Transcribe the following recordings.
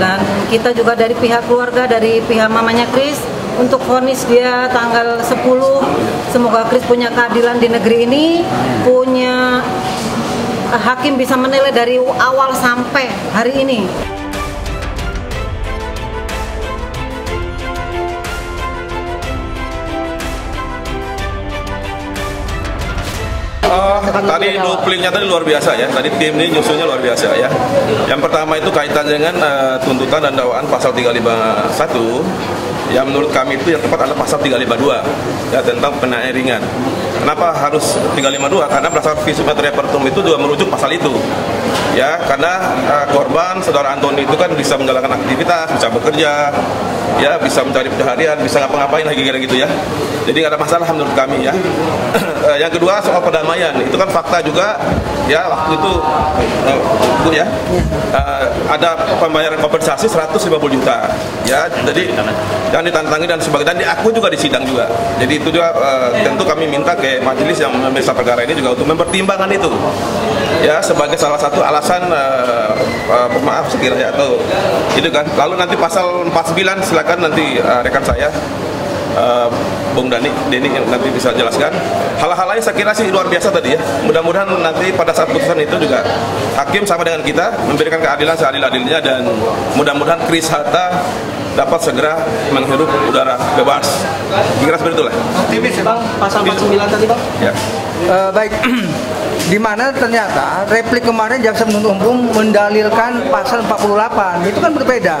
Dan kita juga dari pihak keluarga, dari pihak mamanya Kriss, untuk vonis dia tanggal 10. Semoga Kriss punya keadilan di negeri ini, punya hakim bisa menilai dari awal sampai hari ini. Tadi duplingnya tadi luar biasa ya, tadi tim ini nyusunnya luar biasa ya. Yang pertama itu kaitan dengan tuntutan dan dakwaan pasal 351, yang menurut kami itu yang tepat adalah pasal 352 ya, tentang penganiayaan ringan. Kenapa harus 352? Karena berdasarkan visum et repertum itu juga merujuk pasal itu ya, karena korban saudara Antoni itu kan bisa menjalankan aktivitas, bisa bekerja ya, bisa mencari pencaharian, bisa ngapa-ngapain lagi kira gitu ya. Jadi nggak ada masalah menurut kami ya. Yang kedua soal perdamaian, itu kan fakta juga ya, waktu itu ada pembayaran kompensasi 150 juta ya, jadi dan ditantangi dan sebagainya, dan diakui juga di sidang juga. Jadi itu juga tentu kami minta ke majelis yang memeriksa perkara ini juga untuk mempertimbangkan itu ya, sebagai salah satu alasan pemaaf sekiranya atau itu kan. Lalu nanti pasal 49 silakan nanti rekan saya Bung Deni nanti bisa jelaskan. Hal-hal lain saya kira sih luar biasa tadi ya. Mudah-mudahan nanti pada saat putusan itu juga hakim sama dengan kita memberikan keadilan seadil-adilnya, dan mudah-mudahan Kriss Hatta dapat segera menghirup udara bebas. Kira seperti itulah. Aktivis Bang, pasal 49 tadi Bang. Ya. Baik. Di mana ternyata replik kemarin jaksa penuntut umum mendalilkan pasal 48, itu kan berbeda.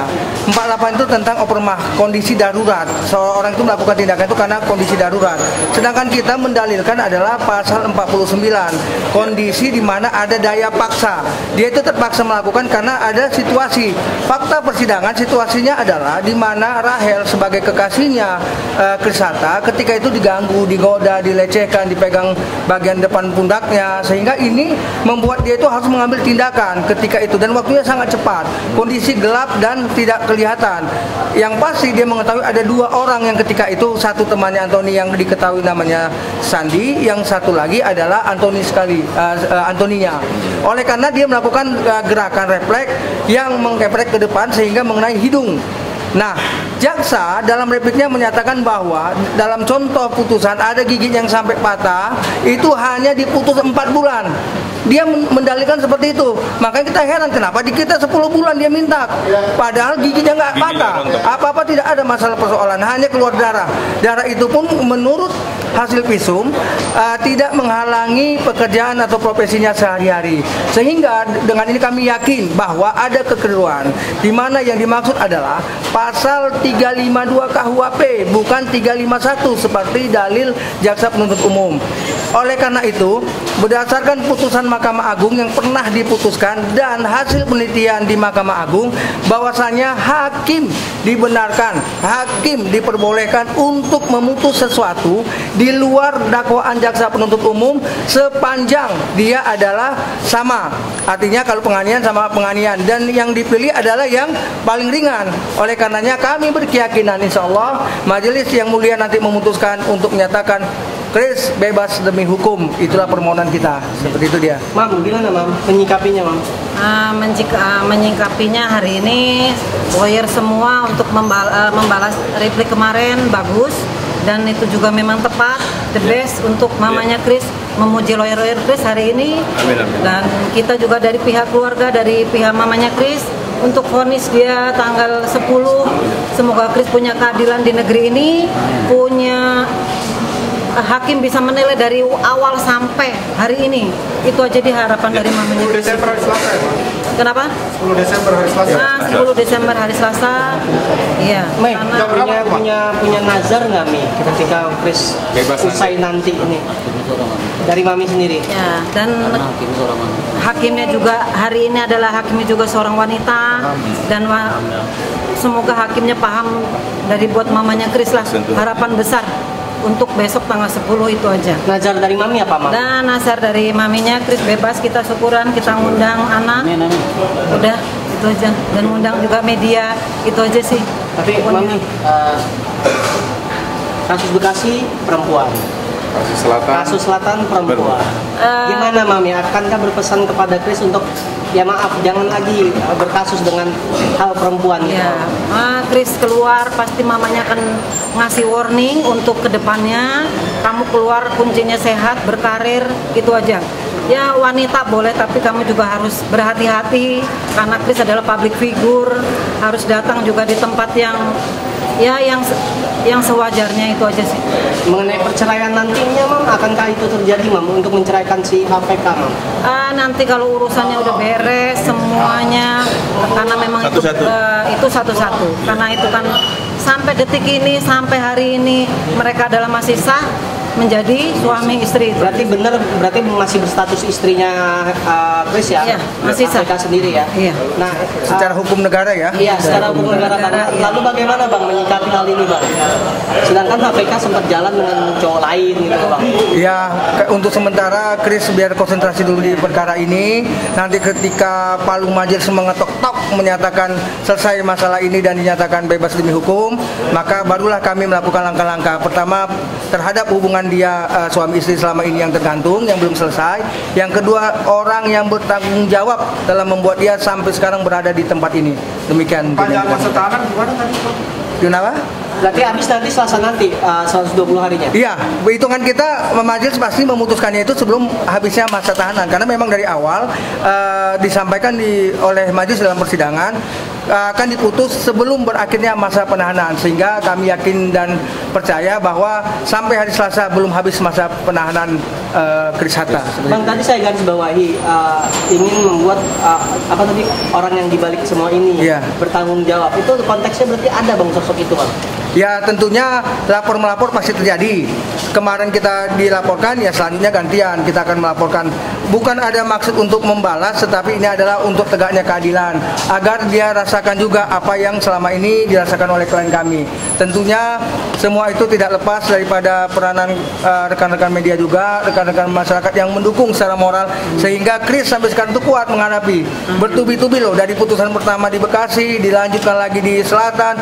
48 itu tentang opermah, kondisi darurat, seorang itu melakukan tindakan itu karena kondisi darurat. Sedangkan kita mendalilkan adalah pasal 49, kondisi di mana ada daya paksa, dia itu terpaksa melakukan karena ada situasi. Fakta persidangan situasinya adalah di mana Rahel sebagai kekasihnya Kriss Hatta ketika itu diganggu, digoda, dilecehkan, dipegang bagian depan pundaknya, sehingga ini membuat dia itu harus mengambil tindakan ketika itu, dan waktunya sangat cepat, kondisi gelap dan tidak kelihatan. Yang pasti dia mengetahui ada dua orang yang ketika itu, satu temannya Antoni yang diketahui namanya Sandi, yang satu lagi adalah Antoninya. Oleh karena dia melakukan gerakan refleks yang mengkeprek ke depan sehingga mengenai hidung. Nah, jaksa dalam repliknya menyatakan bahwa dalam contoh putusan ada gigit yang sampai patah, itu hanya diputus 4 bulan. Dia mendalilkan seperti itu. Makanya kita heran kenapa di kita 10 bulan dia minta. Padahal giginya nggak patah. Apa-apa tidak ada masalah persoalan, hanya keluar darah. Darah itu pun menurut hasil visum tidak menghalangi pekerjaan atau profesinya sehari-hari. Sehingga dengan ini kami yakin bahwa ada kekeliruan. Di mana yang dimaksud adalah pasal 352 KUHP, bukan 351 seperti dalil jaksa penuntut umum. Oleh karena itu, berdasarkan putusan Mahkamah Agung yang pernah diputuskan dan hasil penelitian di Mahkamah Agung, bahwasanya hakim dibenarkan, hakim diperbolehkan untuk memutus sesuatu di luar dakwaan jaksa penuntut umum sepanjang dia adalah sama. Artinya kalau penganiayaan sama penganiayaan, dan yang dipilih adalah yang paling ringan. Oleh karenanya kami berkeyakinan insya Allah majelis yang mulia nanti memutuskan untuk menyatakan Kriss bebas demi hukum. Itulah permohonan kita. Seperti itu dia. Mam, gimana Mam? Menyikapinya Mam? Menyikapinya hari ini lawyer semua untuk membalas replik kemarin bagus, dan itu juga memang tepat, the best untuk mamanya Kriss, memuji lawyer Kriss hari ini. Amin. Dan kita juga dari pihak keluarga, dari pihak mamanya Kriss, untuk vonis dia tanggal 10. Semoga Kriss punya keadilan di negeri ini, punya hakim bisa menilai dari awal sampai hari ini. Itu aja di harapan dari mamanya. 10 Desember hari Selasa. Kenapa? 10 Desember hari Selasa. Nah, 10 Desember hari Selasa. Iya. Punya nazar nggak Mi ketika Kriss usai nanti ini? Dari Mami sendiri. Ya, dan hakimnya juga hari ini adalah hakimnya juga seorang wanita, dan semoga hakimnya paham dari buat mamanya Kriss lah. Harapan besar untuk besok tanggal 10 itu aja. Nazar dari Mami apa Mami? Dan nazar dari maminya Kriss bebas, kita syukuran, kita ngundang anak. Udah itu aja, dan ngundang juga media, itu aja sih. Tapi Mami, kasus Bekasi perempuan. Kasus Selatan perempuan. Gimana Mami, akankah berpesan kepada Kriss untuk ya maaf jangan lagi berkasus dengan hal perempuan? Ya, Kriss keluar pasti mamanya akan ngasih warning untuk kedepannya. Kamu keluar kuncinya sehat, berkarir, gitu aja. Ya wanita boleh, tapi kamu juga harus berhati-hati karena Kriss adalah public figure, harus datang juga di tempat yang ya yang sewajarnya. Itu aja sih. Mengenai perceraian nantinya Mam, akankah itu terjadi Mam untuk menceraikan si HPK Mam? Nanti kalau urusannya udah beres semuanya, karena memang itu satu-satu, karena itu kan sampai detik ini, sampai hari ini mereka adalah masih sah menjadi suami istri. Itu berarti benar, berarti masih berstatus istrinya Kriss ya? Iya, masih sah sendiri ya? Iya. Nah, secara hukum negara ya? Iya, secara hukum negara. Lalu bagaimana Bang menyikapi hal ini Bang? Sedangkan HPK sempat jalan dengan cowok lain gitu Bang. Iya, untuk sementara Kriss biar konsentrasi dulu di perkara ini. Nanti ketika Palu Majelis mengetok-tok menyatakan selesai masalah ini dan dinyatakan bebas demi hukum, maka barulah kami melakukan langkah-langkah. Pertama, terhadap hubungan dia suami istri selama ini yang tergantung, yang belum selesai. Yang kedua, orang yang bertanggung jawab dalam membuat dia sampai sekarang berada di tempat ini. Demikian. Panjang masa tahanan gimana tadi? Kenapa? Berarti habis nanti Selasa nanti 120 harinya? Iya, hitungan kita majelis pasti memutuskannya itu sebelum habisnya masa tahanan. Karena memang dari awal disampaikan oleh majelis dalam persidangan akan diputus sebelum berakhirnya masa penahanan, sehingga kami yakin dan percaya bahwa sampai hari Selasa belum habis masa penahanan Kriss Hatta. Bang, tadi saya garis bawahi ingin membuat orang yang dibalik semua ini bertanggung jawab. Itu konteksnya berarti ada Bang sosok itu Bang? Ya tentunya lapor melapor pasti terjadi. Kemarin kita dilaporkan, ya selanjutnya gantian kita akan melaporkan. Bukan ada maksud untuk membalas, tetapi ini adalah untuk tegaknya keadilan, agar dia rasakan juga apa yang selama ini dirasakan oleh klien kami. Tentunya semua itu tidak lepas daripada peranan rekan-rekan media juga, rekan-rekan masyarakat yang mendukung secara moral, sehingga Kriss sampai sekarang itu kuat menghadapi. Bertubi-tubi loh, dari putusan pertama di Bekasi, dilanjutkan lagi di Selatan.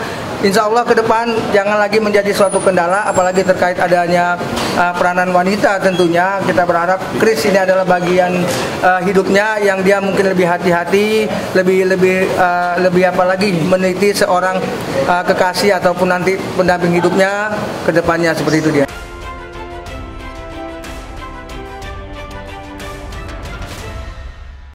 Insya Allah ke depan jangan lagi menjadi suatu kendala, apalagi terkait adanya peranan wanita tentunya. Kita berharap Kriss ini adalah bagian hidupnya yang dia mungkin lebih hati-hati, lebih apalagi meneliti seorang kekasih ataupun nanti pendamping hidupnya ke depannya seperti itu dia.